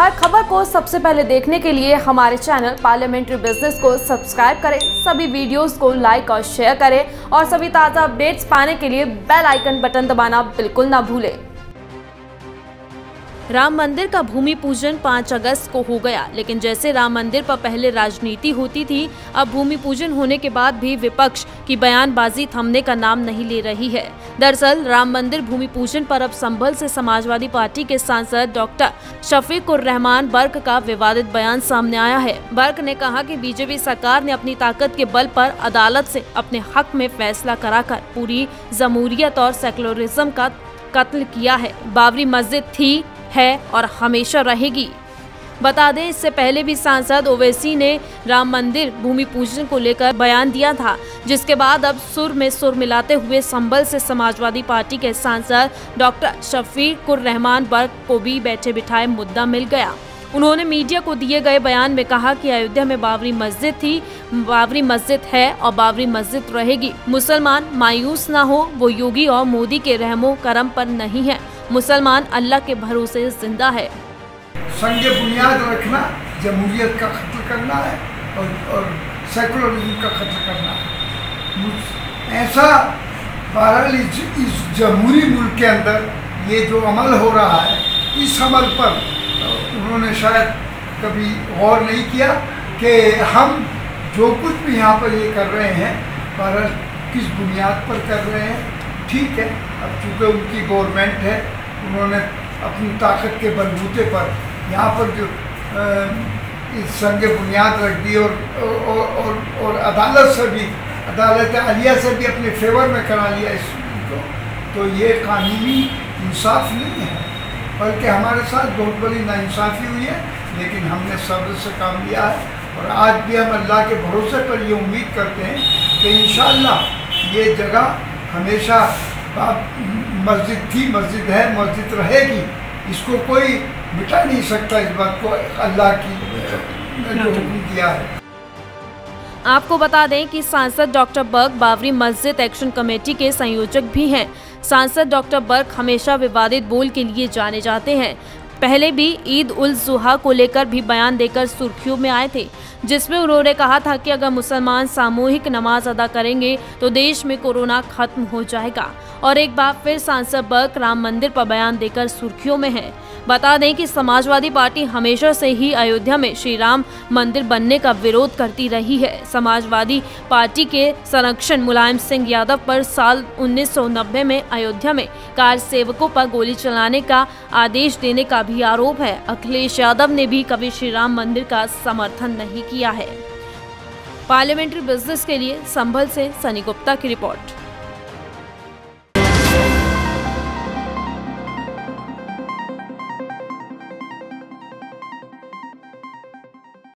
हर खबर को सबसे पहले देखने के लिए हमारे चैनल पार्लियामेंट्री बिजनेस को सब्सक्राइब करें, सभी वीडियोस को लाइक और शेयर करें और सभी ताज़ा अपडेट्स पाने के लिए बेल आइकन बटन दबाना बिल्कुल ना भूलें। राम मंदिर का भूमि पूजन 5 अगस्त को हो गया, लेकिन जैसे राम मंदिर पर पहले राजनीति होती थी, अब भूमि पूजन होने के बाद भी विपक्ष की बयानबाजी थमने का नाम नहीं ले रही है। दरअसल राम मंदिर भूमि पूजन पर अब संभल से समाजवादी पार्टी के सांसद डॉक्टर शफीकुर रहमान बर्क का विवादित बयान सामने आया है। बर्क ने कहा कि बीजेपी सरकार ने अपनी ताकत के बल पर अदालत से अपने हक में फैसला कराकर पूरी जमहूरियत और सेकुलरिज्म का कत्ल किया है। बाबरी मस्जिद थी, है और हमेशा रहेगी। बता दें, इससे पहले भी सांसद ओवैसी ने राम मंदिर भूमि पूजन को लेकर बयान दिया था, जिसके बाद अब सुर में सुर मिलाते हुए संभल से समाजवादी पार्टी के सांसद डॉक्टर शफीकुर रहमान बर्क को भी बैठे बिठाए मुद्दा मिल गया। उन्होंने मीडिया को दिए गए बयान में कहा कि अयोध्या में बाबरी मस्जिद थी, बाबरी मस्जिद है और बाबरी मस्जिद रहेगी। मुसलमान मायूस ना हो, वो योगी और मोदी के रहमो करम पर नहीं है। मुसलमान अल्लाह के भरोसे जिंदा है। संग बुनियाद रखना जमहूरियत का खत्म करना है और सेकुलरिज्म का खत्म करना है। ऐसा बहरहाल इस जमहूरी मुल्क के अंदर ये जो अमल हो रहा है, इस अमल पर उन्होंने शायद कभी गौर नहीं किया कि हम जो कुछ भी यहाँ पर ये कर रहे हैं बहरहाल किस बुनियाद पर कर रहे हैं। ठीक है, अब चूँकि उनकी गवर्नमेंट है, उन्होंने अपनी ताकत के बलबूते पर यहाँ पर जो इस संग बुनियाद रख दी और अदालत आलिया से भी अपने फेवर में करा लिया इस को, तो ये कानूनी इंसाफ नहीं है, बल्कि हमारे साथ बहुत बड़ी नाइंसाफ़ी हुई है। लेकिन हमने सब्र से काम लिया है और आज भी हम अल्लाह के भरोसे पर ये उम्मीद करते हैं कि इंशाअल्लाह ये जगह हमेशा मस्जिद थी, मस्जिद है, मस्जिद रहेगी। इसको कोई मिटा नहीं सकता, इस बात को अल्लाह की जो हुक्म दिया है। आपको बता दें कि सांसद डॉक्टर बर्क बाबरी मस्जिद एक्शन कमेटी के संयोजक भी हैं। सांसद डॉक्टर बर्क हमेशा विवादित बोल के लिए जाने जाते हैं। पहले भी ईद उल जुहा को लेकर भी बयान देकर सुर्खियों में आए थे, जिसमें उन्होंने कहा था कि अगर मुसलमान सामूहिक नमाज अदा करेंगे तो देश में कोरोना खत्म हो जाएगा। और एक बार फिर सांसद बर्क राम मंदिर पर बयान देकर सुर्खियों में है। बता दें कि समाजवादी पार्टी हमेशा से ही अयोध्या में श्री राम मंदिर बनने का विरोध करती रही है। समाजवादी पार्टी के संरक्षण मुलायम सिंह यादव पर साल 1990 में अयोध्या में कार सेवकों पर गोली चलाने का आदेश देने का भी आरोप है। अखिलेश यादव ने भी कभी श्री राम मंदिर का समर्थन नहीं किया है। पार्लियामेंट्री बिजनेस के लिए संभल से सनी गुप्ता की रिपोर्ट।